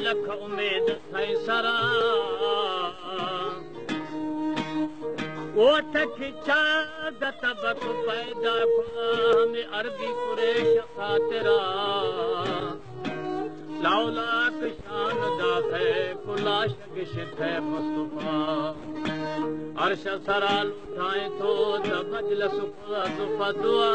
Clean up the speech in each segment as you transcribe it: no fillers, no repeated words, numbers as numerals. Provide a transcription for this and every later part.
لکھ امید تھئی سرا اوٹھ کی چاد طبق پیدا کو ہمیں عربی قریش خاطرہ لولاک شان داخے کلاشک شتھے مصطفیٰ عرش سرا لٹھائیں تو مجلس فضفہ دعا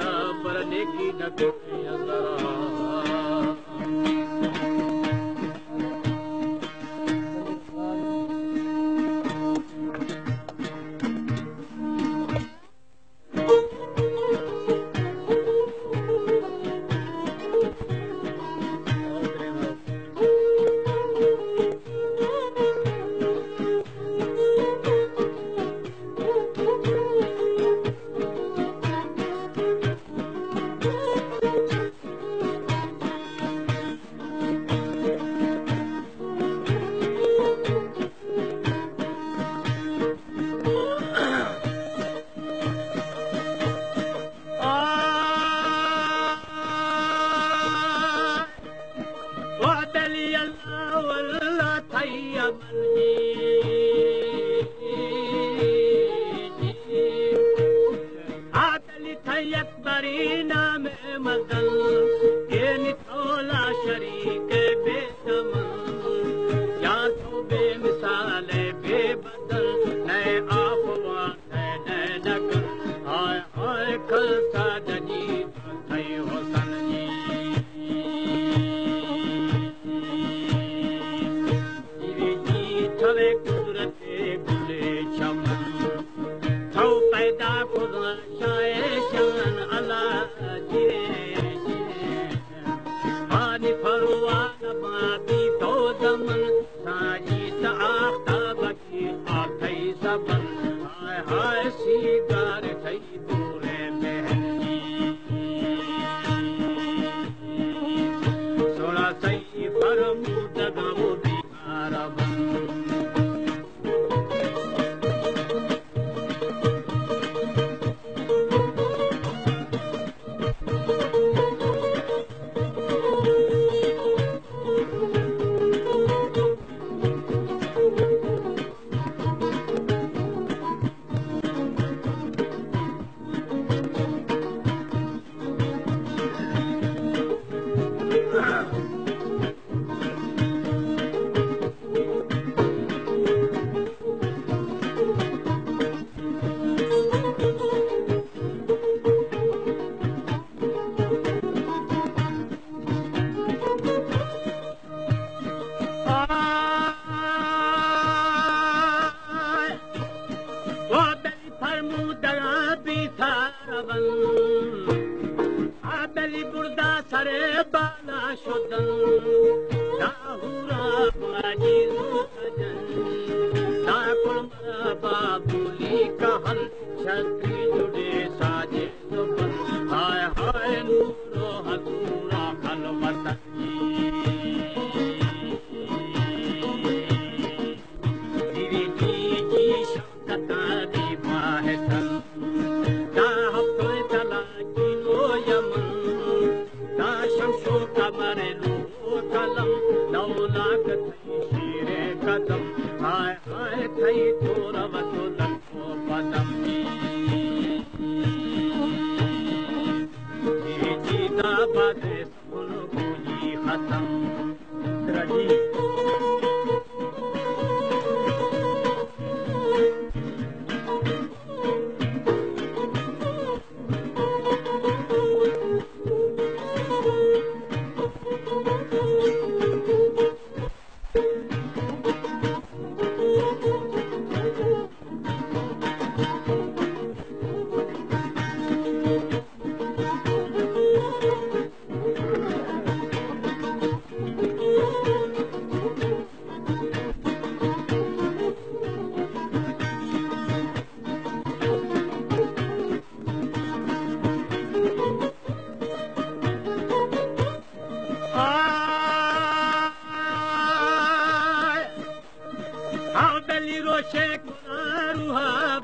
پر نیکی نہ کوئی ذرا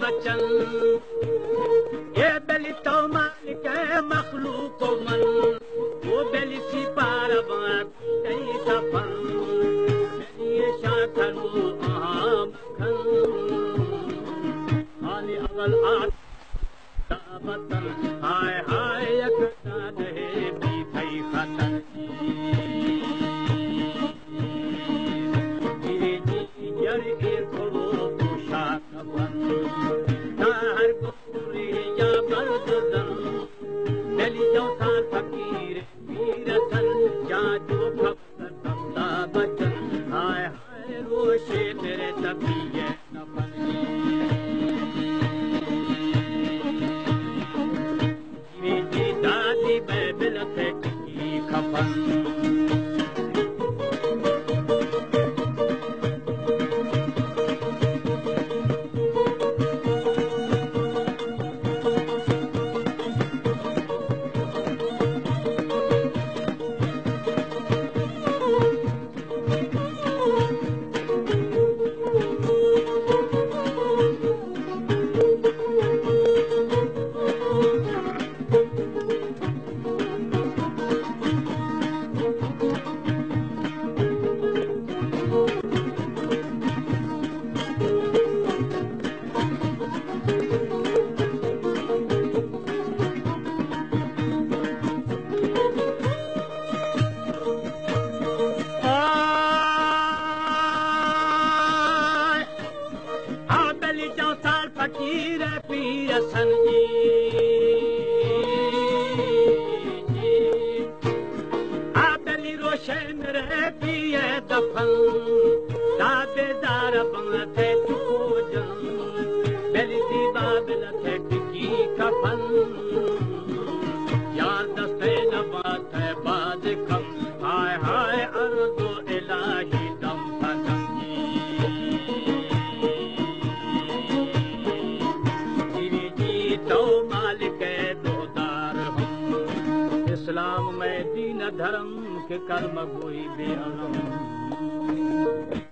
بچن اے بلی تو مالک اے مخلوق و من وہ بلی سی پارا بات کئی سفن میری شاکر و آم کھن حالی اول آت تابتن آئے آئے اکتا دہے بھی بھئی خطن اسلام میں دین دھرم کے کرم ہوئی بے علم